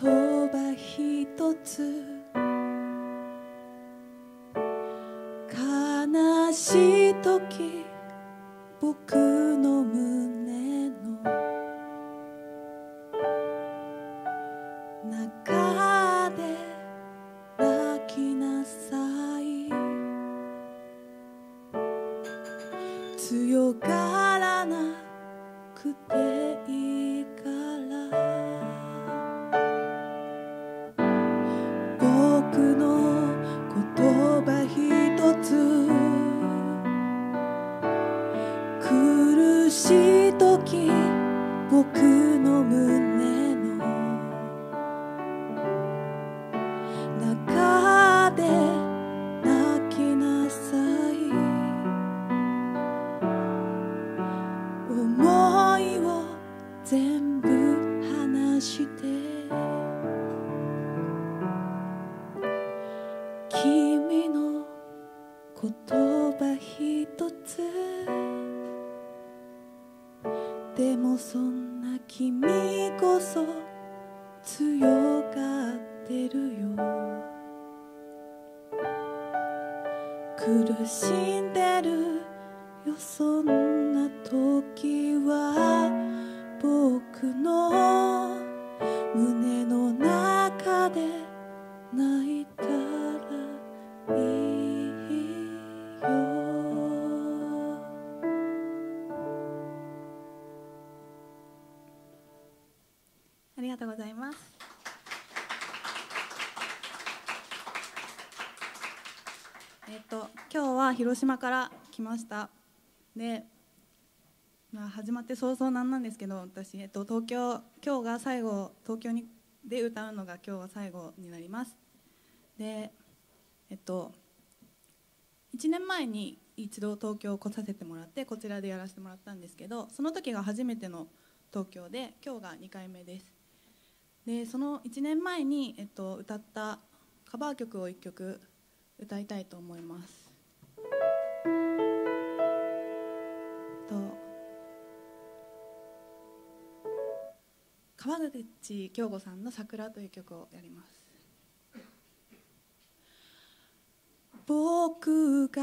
葉ひとつ悲しいとき僕の胸の中で泣きなさい強がらなくていいから僕の言葉ひとつ苦しいとき僕の胸の中で泣きなさい思いを全部話して君の言葉ひとつでもそんな君こそ強がってるよ苦しんでるよそんな時は僕の胸の中で泣いたらいいよありがとうございます。今日は広島から来ました。で、まあ、始まって早々なんですけど、私、東京、今日が最後、東京にで歌うのが今日は最後になります。で、1年前に一度東京来させてもらって、こちらでやらせてもらったんですけど、その時が初めての東京で、今日が2回目です。でその1年前に、歌ったカバー曲を1曲歌いたいと思います。川口京子さんの「桜」という曲をやります。僕が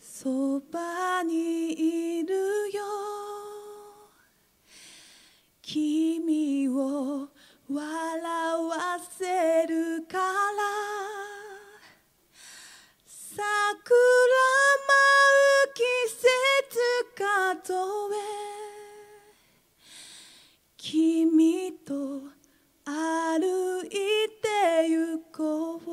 そばにいるよ君を笑わせるから桜舞う季節数え君と歩いてゆこう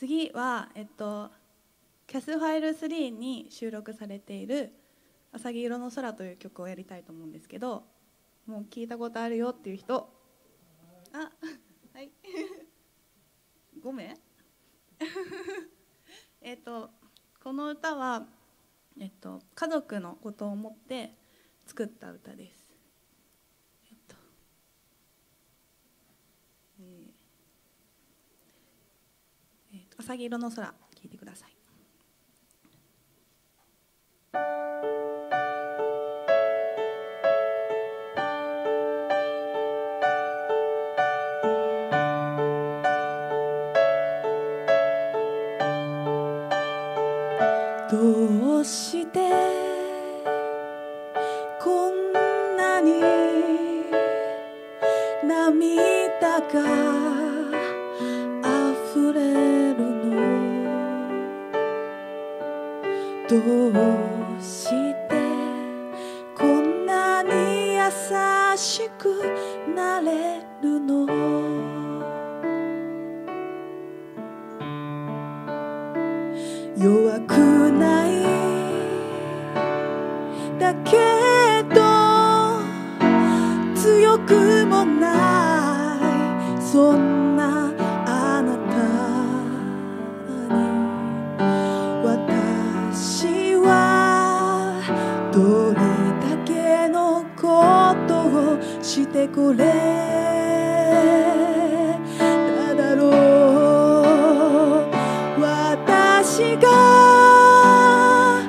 次は、CAS ファイル3に収録されている「あさぎ色の空」という曲をやりたいと思うんですけど、もう聞いたことあるよっていう人、あ、はい5名この歌は、家族のことを思って作った歌です。あさぎ色の空、聴いてください。どうしてこんなに涙がどうしてこんなに優しくなれるの？弱くないだけど強くもない、そんなあなたしてこれただろう。私が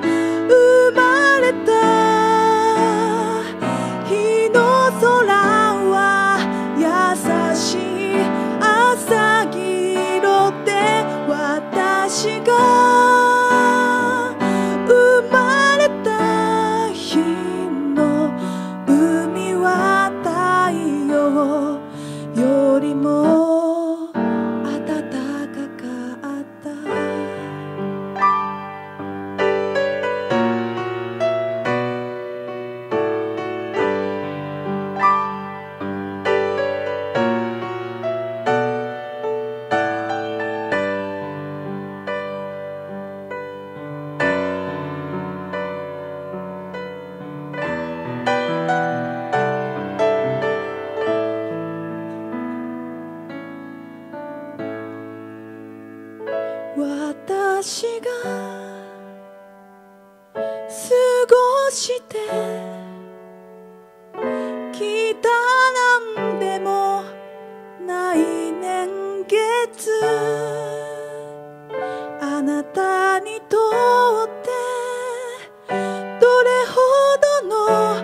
生まれた日の空は優しい朝霧で、私が私が過ごしてきたなんでもない年月、あなたにとってどれほどの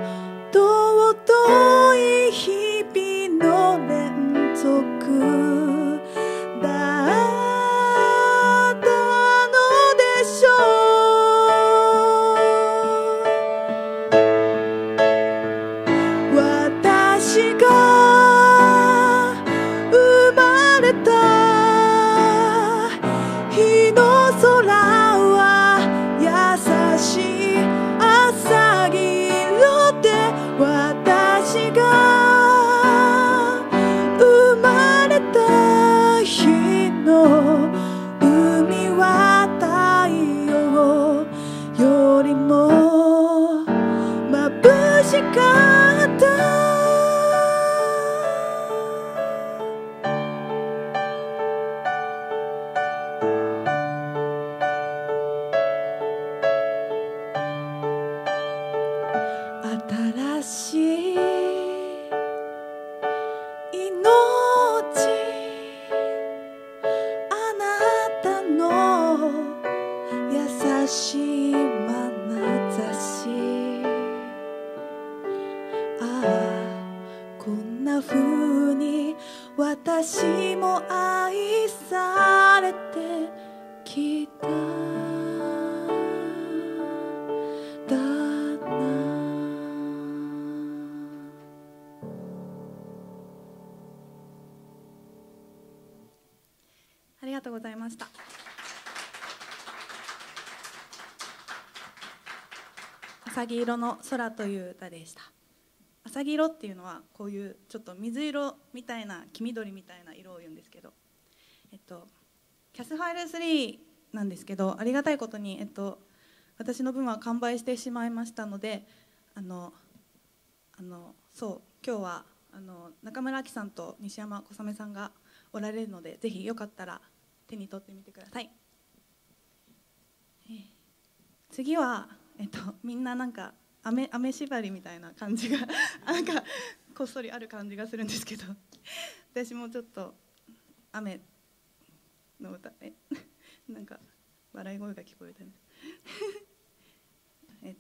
尊い日々の連続「よりも眩しかった」「新しい命」「あなたの優しい眼差し」「ああこんなふうに私も愛されてきた」ありがとうございました。浅色の空という歌でした。浅色っていうのはこういうちょっと水色みたいな黄緑みたいな色を言うんですけど、キャスファイル3なんですけど、ありがたいことに私の分は完売してしまいましたので、そう今日は中村明さんと西山小雨さんがおられるので、ぜひよかったら手に取ってみてください。次は、みんななんか雨縛りみたいな感じがなんかこっそりある感じがするんですけど、私もちょっと雨の歌なんか笑い声が聞こえたね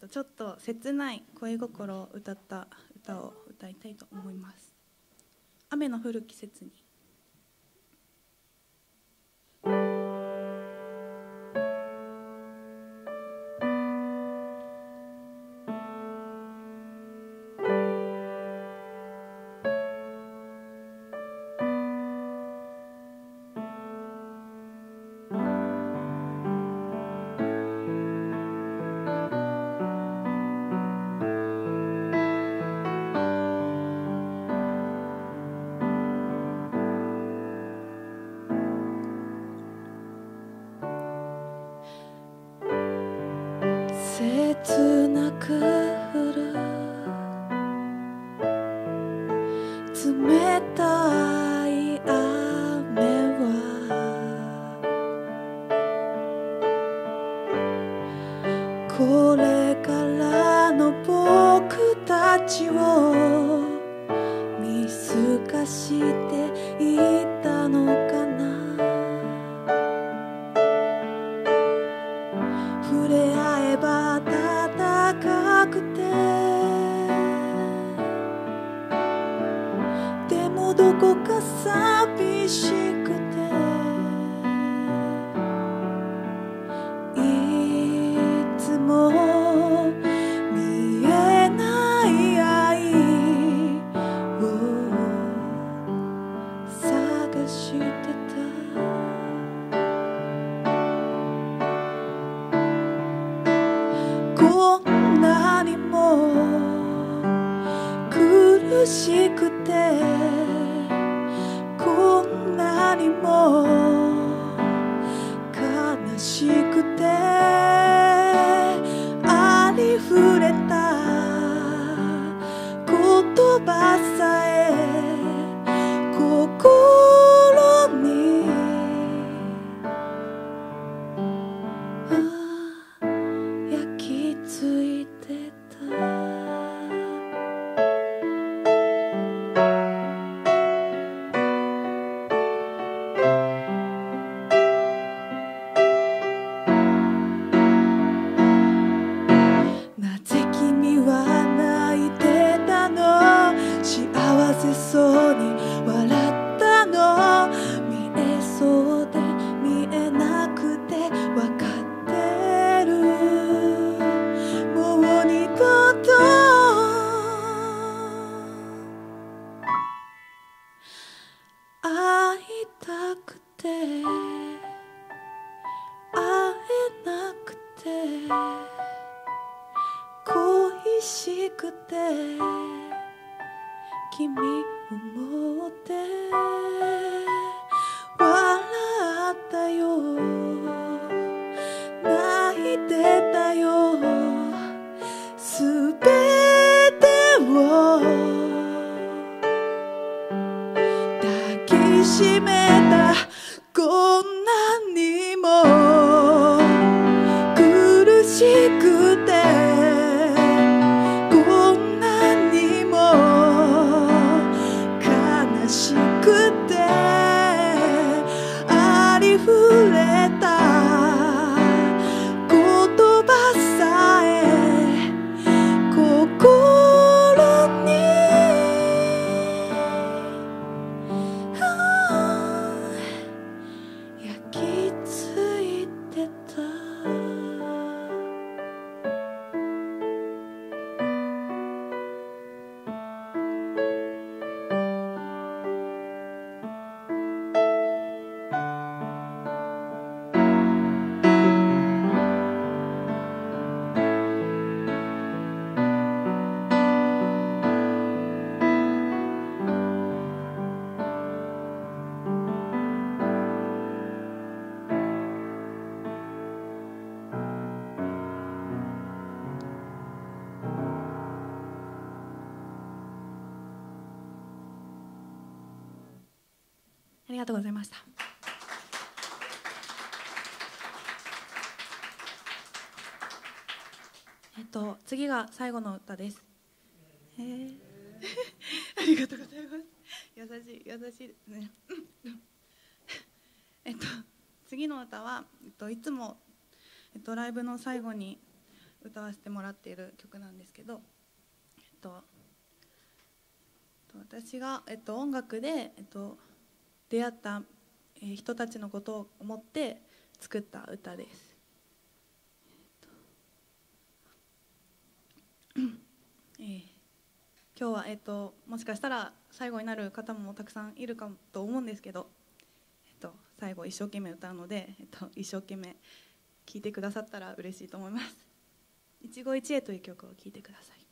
ちょっと切ない恋心を歌った歌を歌いたいと思います。雨の降る季節に。切なく降る冷たい雨はこれからの僕たちを見透かしていたのかな。触れ合えば暖かくて、でもどこか寂しくて、いつも見えない愛を探してた。苦しくて、こんなにも悲しくて、ありふれた言葉さえ心に焼き付いてた。恋しくて君を思って笑ったよ、泣いてたよ。りがとうございました。次が最後の歌です。ありがとうございます。優しいですね。次の歌は、いつも、ライブの最後に歌わせてもらっている曲なんですけど、私が、音楽で、出会った人たちのことを思って作った歌です。今日は、もしかしたら最後になる方もたくさんいるかもと思うんですけど、最後一生懸命歌うので、一生懸命聴いてくださったら嬉しいと思います。一期一会という曲を聴いてください。「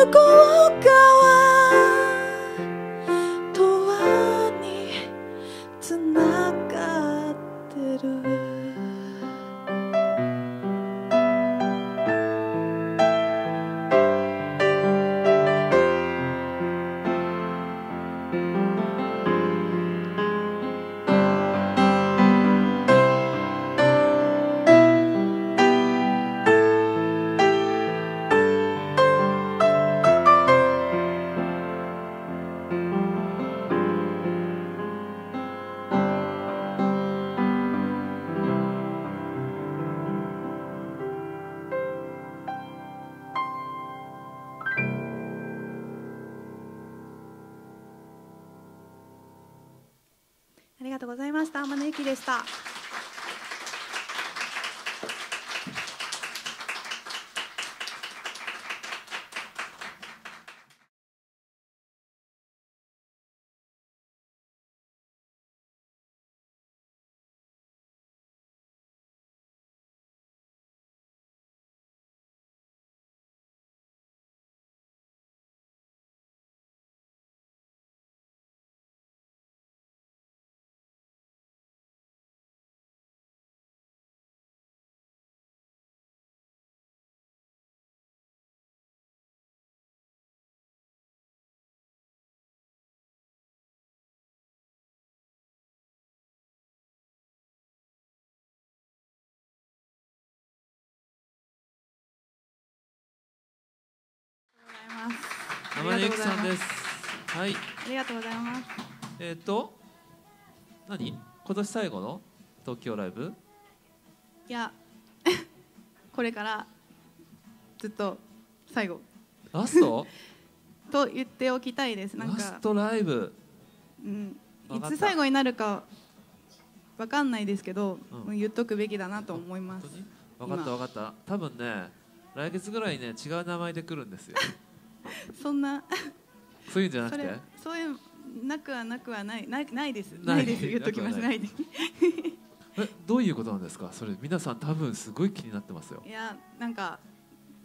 向こう側とはにつながってる。ありがとうございました。天音ゆきでした。天音ゆきさんです。はい。ありがとうございます。何？今年最後の東京ライブ？いや、これからずっと最後。ラスト？と言っておきたいです。なんかラストライブ。うん。いつ最後になるかわかんないですけど、うん、言っとくべきだなと思います。本当に？わかったわかった。多分ね、来月ぐらいね違う名前で来るんですよ。そんなそういうんじゃなくて、そういうなくはなくはないないですないです言っときますないです。どういうことなんですかそれ皆さん多分すごい気になってますよ。いやなんか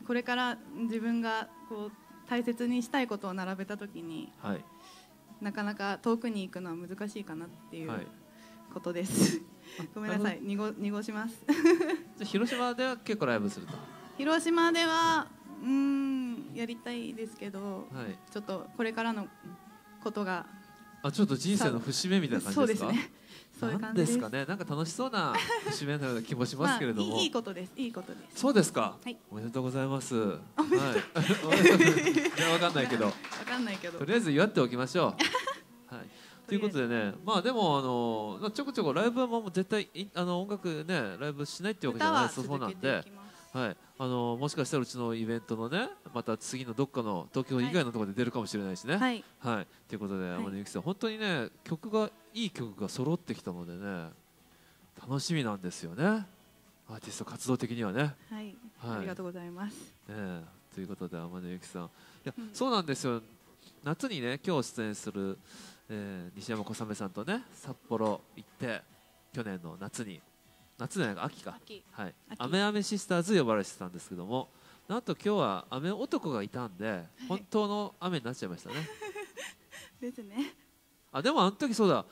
これから自分がこう大切にしたいことを並べたときに、はい、なかなか遠くに行くのは難しいかなっていうことです。はい、ごめんなさい濁します。じゃ広島では結構ライブすると。広島ではやりたいですけど、はい、ちょっとこれからのことがちょっと人生の節目みたいな感じですか。そうですね。なんですかね。なんか楽しそうな節目のような気もしますけれども、まあ、いいことです。いいことです。そうですか。はい、おめでとうございます。はい。わかんないけど。わかんないけど。とりあえず祝っておきましょう。はい。ということでね、まあでもちょこちょこライブはもう絶対音楽ねライブしないっていうわけじゃないそうなんで。はい、もしかしたらうちのイベントのねまた次のどっかの東京以外のところで出るかもしれないしね。はい、はい、ということで天音ゆきさん本当にねいい曲が揃ってきたのでね楽しみなんですよねアーティスト活動的にはね。はい、はい、ありがとうございます。ということで天音ゆきさんいや、うん、そうなんですよ夏にね今日出演する、西山小雨さんとね札幌行って去年の夏に。夏じゃないか秋かはいアメアメシスターズ呼ばれてたんですけどもなんと今日は雨男がいたんで、はい、本当の雨になっちゃいましたね。ですね。あでもあの時そうだ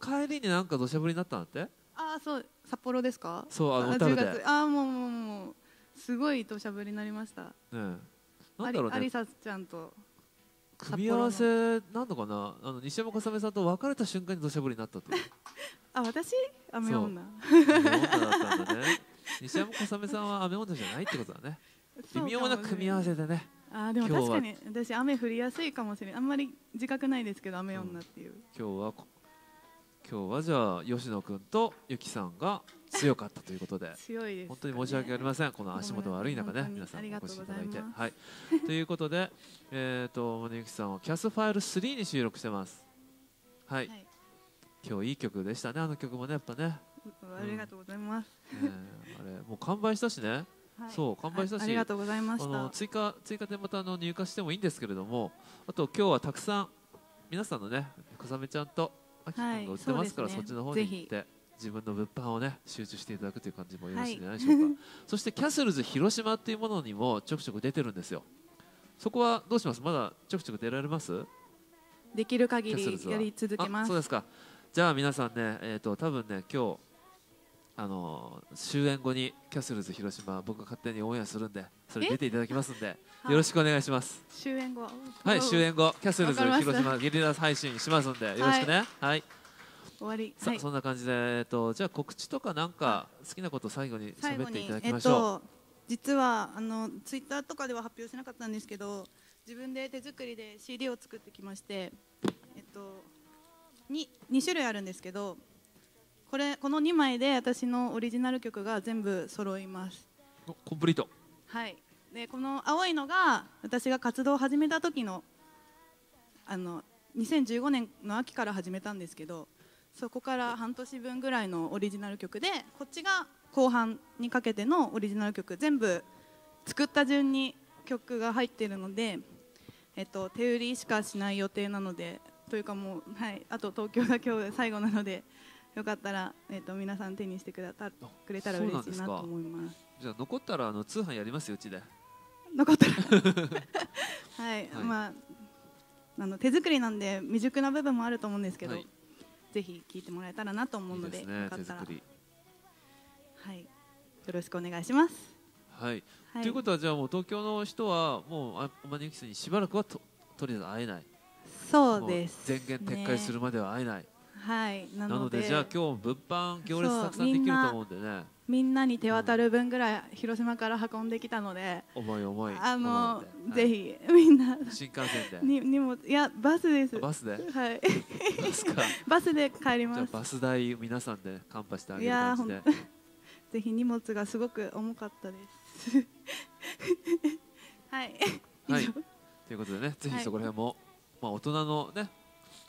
帰りになんか土砂降りになったんだって。ああそう札幌ですか。そう小樽で。ああもうすごい土砂降りになりました。なんだろうね。有沙ちゃんと組み合わせなのかな西山小雨さんと別れた瞬間に土砂降りになったという。あ、私雨女。西山小雨さんは雨女じゃないってことだね。微妙な組み合わせでね。あ、でも確かに私雨降りやすいかもしれない。あんまり自覚ないですけど雨女っていう。今日はじゃあ吉野君とゆきさんが強かったということで。強いです。本当に申し訳ありません。この足元悪い中ね皆さんお越しいただいてはい。ということで天音ゆきさんをキャスファイル3に収録してます。はい。今日いい曲でしたね。あの曲もねやっぱね。ありがとうございます。あれもう完売したしね。そう完売したし。ありがとうございました。追加でまた入荷してもいいんですけれども、あと今日はたくさん皆さんのね小雨ちゃんとあきくんが売ってますからそっちの方に行って自分の物販をね集中していただくという感じもよろしいんじゃないでしょうか。そしてキャッスルズ広島っていうものにもちょくちょく出てるんですよ。そこはどうします？まだちょくちょく出られます？できる限りやり続けます。そうですか。じゃあ皆さんね、多分ね、今日終演後にキャッスルズ広島、僕が勝手にオンエアするんで、それ出ていただきますんで、よろしくお願いします。終演後。はい、終演後キャッスルズ広島ゲリラ配信しますんで、よろしくね。はい。終わり。さあ、そんな感じで、じゃあ告知とかなんか好きなことを最後に喋っていただきましょう。実はツイッターとかでは発表しなかったんですけど、自分で手作りで CD を作ってきまして、2種類あるんですけど。この2枚で私のオリジナル曲が全部揃います。コンプリート。はい。でこの青いのが私が活動を始めた時の2015年の秋から始めたんですけど、そこから半年分ぐらいのオリジナル曲で、こっちが後半にかけてのオリジナル曲、全部作った順に曲が入っているので、手売りしかしない予定なので、というかもう、はい、あと東京が今日最後なので。よかったら、皆さん手にしてくれたら嬉しいなと思います。じゃあ残ったら通販やりますよ、うちで。残ったらはい、はい、まあ手作りなんで未熟な部分もあると思うんですけど、はい、ぜひ聴いてもらえたらなと思うので、いいですね、よかったら手作り、はい、よろしくお願いします。はい、はい、ということはじゃあもう東京の人はもうマニユキスにしばらくは とりあえず会えない。そうです、ね。前言撤回するまでは会えない。はい、なのでじゃあ今日物販行列たくさんできると思うんでね、みんなに手渡る分ぐらい広島から運んできたので、重いぜひみんな新幹線で荷物いやバスです。バスで、はいバスで帰ります。じゃあバス代皆さんでカンパしてあげる感じで、ぜひ荷物がすごく重かったですはい、はい、ということでね、ぜひそこら辺も、はい、まあ大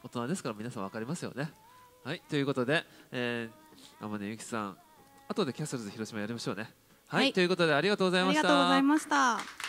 人ですから皆さん分かりますよね。はい、ということで、天音ゆきさん、後でキャッスルズ広島やりましょうね。はい、はい、ということでありがとうございました。ありがとうございました。